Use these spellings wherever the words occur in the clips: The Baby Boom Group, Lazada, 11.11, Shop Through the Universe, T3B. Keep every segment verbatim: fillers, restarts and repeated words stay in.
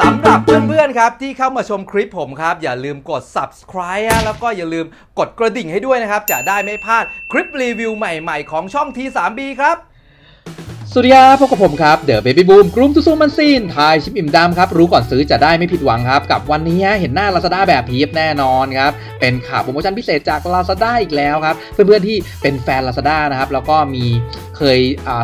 สำหรับเพื่อนๆครับที่เข้ามาชมคลิปผมครับอย่าลืมกด ซับสไครบ์ แล้วก็อย่าลืมกดกระดิ่งให้ด้วยนะครับจะได้ไม่พลาดคลิปรีวิวใหม่ๆของช่อง ที สาม บี ครับสวัสดีครับพบกับผมครับเดอะเบบี้บูมกรุ๊ปซูมันซีนทายชิปอิ่มดำครับรู้ก่อนซื้อจะได้ไม่ผิดหวังครับกับวันนี้เห็นหน้า Lazada แบบพีฟแน่นอนครับเป็นข่าวโปรโมชั่นพิเศษจาก Lazada อีกแล้วครับเพื่อนๆที่เป็นแฟน Lazada นะครับแล้วก็มีเคย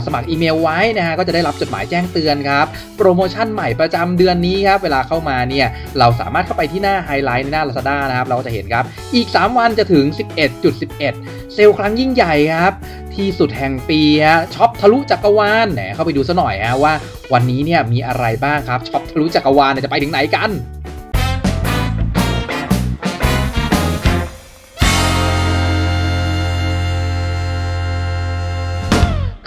สมัครอีเมลไว้นะฮะก็จะได้รับจดหมายแจ้งเตือนครับโปรโมชั่นใหม่ประจำเดือนนี้ครับเวลาเข้ามาเนี่ยเราสามารถเข้าไปที่หน้าไฮไลท์ในหน้า Lazada นะครับเราจะเห็นครับอีกสามวันจะถึง สิบเอ็ดจุดสิบเอ็ด เซลล์ครั้งยิ่งใหญ่ครับที่สุดแห่งปีฮะช็อปทะลุจักรวาลเนี่ยเข้าไปดูซะหน่อยฮะว่าวันนี้เนี่ยมีอะไรบ้างครับช็อปทะลุจักรวาลจะไปถึงไหนกัน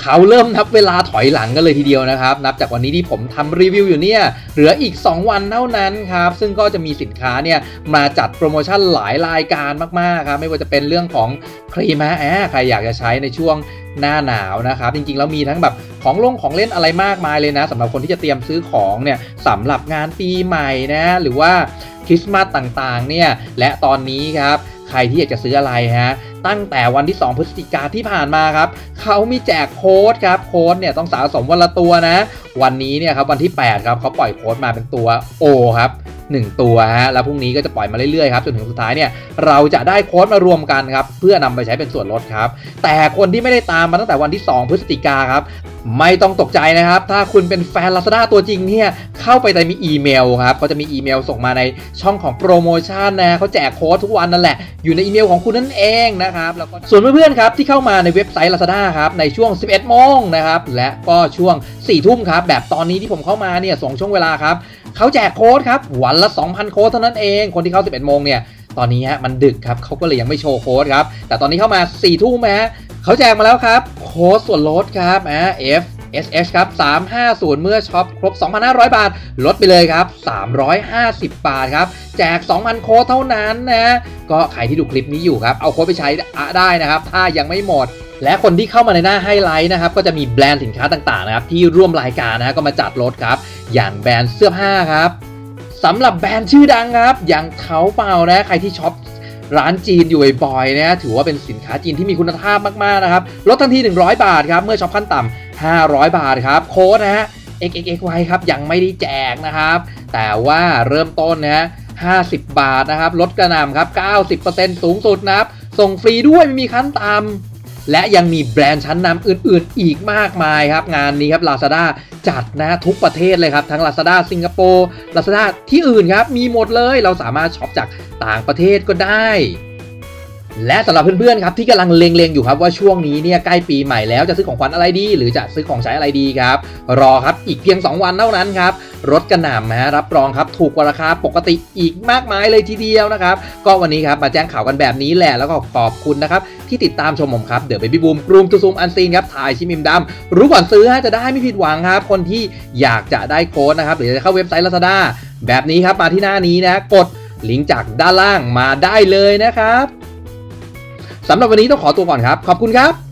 เขาเริ่มนับเวลาถอยหลังกันเลยทีเดียวนะครับนับจากวันนี้ที่ผมทำรีวิวอยู่เนี่ยเหลืออีกสองวันเท่านั้นครับซึ่งก็จะมีสินค้าเนี่ยมาจัดโปรโมชั่นหลายรายการมากๆครับไม่ว่าจะเป็นเรื่องของครีมแอร์ใครอยากจะใช้ในช่วงหน้าหนาวนะครับจริงๆแล้วมีทั้งแบบของลงของเล่นอะไรมากมายเลยนะสำหรับคนที่จะเตรียมซื้อของเนี่ยสำหรับงานปีใหม่นะหรือว่าคริสต์มาสต่างๆเนี่ยและตอนนี้ครับใครที่อยากจะซื้ออะไรฮะตั้งแต่วันที่สองพฤศจิกาที่ผ่านมาครับเขามีแจกโค้ดครับโค้ดเนี่ยต้องสะสมวันละตัวนะวันนี้เนี่ยครับวันที่แปดครับเขาปล่อยโค้ดมาเป็นตัว โอ ครับหนึ่งตัวฮะแล้วพรุ่งนี้ก็จะปล่อยมาเรื่อยๆครับจนถึงสุดท้ายเนี่ยเราจะได้โค้ดมารวมกันครับเพื่อนำไปใช้เป็นส่วนลดครับแต่คนที่ไม่ได้ตามมาตั้งแต่วันที่สองพฤศจิกาครับไม่ต้องตกใจนะครับถ้าคุณเป็นแฟน Lazada ตัวจริงเนี่ยเข้าไปแต่มีอีเมลครับเขาจะมีอีเมลส่งมาในช่องของโปรโมชั่นนะเขาแจกโค้ดทุกวันนั่นแหละอยู่ในอีเมลของคุณนั่นเองนะครับแล้วก็ส่วนเพื่อนๆครับที่เข้ามาในเว็บไซต์ Lazada ครับในช่วง สิบเอ็ด โมงนะครับและก็ช่วง สี่ ทุ่มครับแบบตอนนี้ที่ผมเข้ามาเนี่ยสองช่วงเวลาครับเขาแจกโค้ดครับวันละ สองพัน โค้ดเท่านั้นเองคนที่เข้า สิบเอ็ด โมงเนี่ยตอนนี้ฮะมันดึกครับเขาก็เลยยังไม่โชว์โค้ดครับแต่ตอนนี้เข้ามา สี่ ทุ่มฮะเขาแจกมาแล้วครับโค้ดส่วนลดครับอ่า เอฟ เอส เอช ครับ สามร้อยห้าสิบ เมื่อช็อปครบ สองพันห้าร้อย บาทลดไปเลยครับสามร้อยห้าสิบ บาทครับแจก สองพัน โค้ดเท่านั้นนะก็ใครที่ดูคลิปนี้อยู่ครับเอาโค้ดไปใช้ได้นะครับถ้ายังไม่หมดและคนที่เข้ามาในหน้าไฮไลท์นะครับก็จะมีแบรนด์สินค้าต่างๆนะครับที่ร่วมรายการนะก็มาจัดลดครับอย่างแบรนด์เสื้อผ้าครับสำหรับแบรนด์ชื่อดังครับอย่างเถาเปานะใครที่ช็อปร้านจีนอยู่บ่อยๆนะถือว่าเป็นสินค้าจีนที่มีคุณภาพมากๆนะครับลดทันทีหนึ่งร้อยบาทครับเมื่อช็อปขั้นต่ำห้าร้อยบาทครับโค้ดนะฮะ เอ็กซ์ เอ็กซ์ เอ็กซ์ วาย ครับยังไม่ได้แจกนะครับแต่ว่าเริ่มต้นนะฮะห้าสิบบาทนะครับลดกระหน่ำครับ เก้าสิบเปอร์เซ็นต์ สูงสุดนะครับส่งฟรีด้วยไม่มีขั้นต่ำและยังมีแบรนด์ชั้นนำอื่นๆอีกมากมายครับงานนี้ครับ Lazada จัดนะทุกประเทศเลยครับทั้ง Lazada สิงคโปร์ Lazada ที่อื่นครับมีหมดเลยเราสามารถช็อปจากต่างประเทศก็ได้และสำหรับเพื่อนๆครับที่กำลังเล็งๆอยู่ครับว่าช่วงนี้เนี่ยใกล้ปีใหม่แล้วจะซื้อของขวัญอะไรดีหรือจะซื้อของใช้อะไรดีครับรอครับอีกเพียงสองวันเท่านั้นครับลดกระหน่ำฮะรับรองครับถูกกว่าราคาปกติอีกมากมายเลยทีเดียวนะครับก็วันนี้ครับมาแจ้งข่าวกันแบบนี้แหละแล้วก็ขอบคุณนะครับที่ติดตามชมผมครับเดอะเบบี้บูมกรุ๊ปซูมอันซีนครับถ่ายชิมอิ่มดำรู้ก่อนซื้อจะได้ไม่ผิดหวังครับคนที่อยากจะได้โค้ดนะครับหรือจะเข้าเว็บไซต์ Lazada แบบนี้ครับมาที่หน้านี้นะกดลิงก์จากด้านล่างมาได้เลยนะครับสำหรับวันนี้ต้องขอตัวก่อนครับขอบคุณครับ